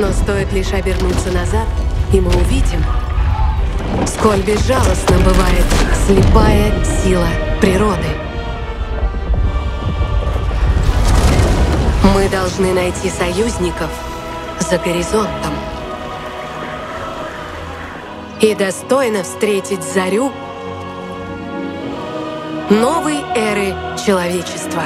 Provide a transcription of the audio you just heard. Но стоит лишь обернуться назад, и мы увидим, сколь безжалостно бывает слепая сила природы. Мы должны найти союзников за горизонтом и достойно встретить зарю новой эры человечества.